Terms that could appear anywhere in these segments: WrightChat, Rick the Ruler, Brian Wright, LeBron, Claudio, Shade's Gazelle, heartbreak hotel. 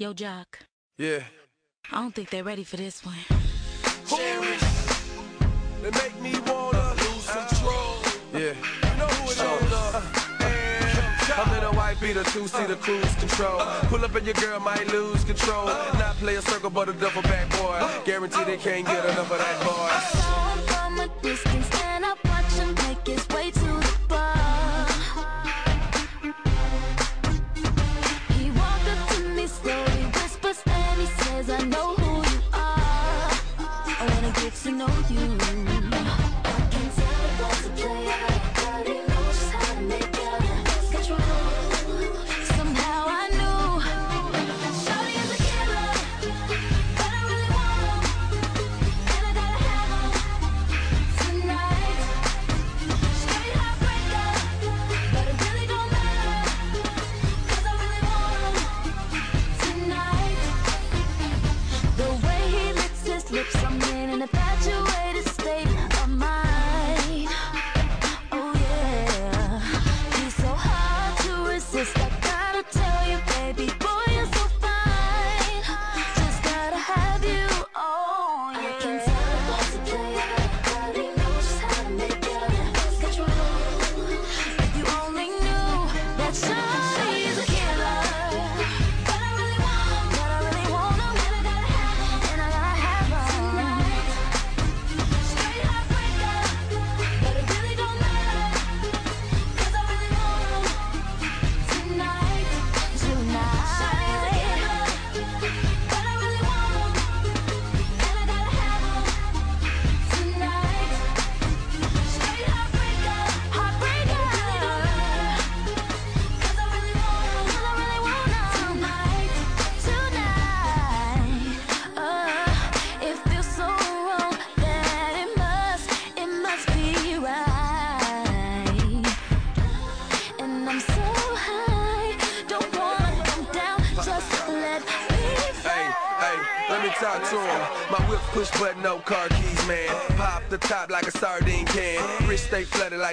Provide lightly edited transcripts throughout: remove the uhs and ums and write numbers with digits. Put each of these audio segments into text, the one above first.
Yo, Jock. Yeah. I don't think they're ready for this one. They make me wanna lose control. Yeah. You know who it is. A little white beater, two-seater cruise control. Pull up and your girl might lose control. Not play a circle, but a double back boy. Guarantee they can't get enough of that boy. I saw him from a distance, stand up, watch him make his way to the bar. He walked up to me slowly, whispers, and he says, I know who you are. I wanna get to know you. I can tell it was a player, but he knows just how to make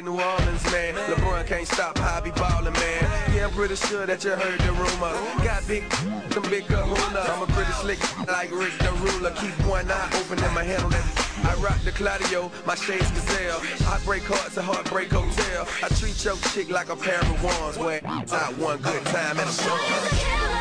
New Orleans, man. LeBron can't stop, hobby ballin', man. Yeah, I'm pretty sure that you heard the rumor. Got big, them big kahuna. I'm a pretty slick, like Rick the Ruler. Keep one eye open and my head on that. I rock the Claudio, my Shade's Gazelle. I break hearts at Heartbreak Hotel. I treat your chick like a pair of wands. Where I want one good time and a song.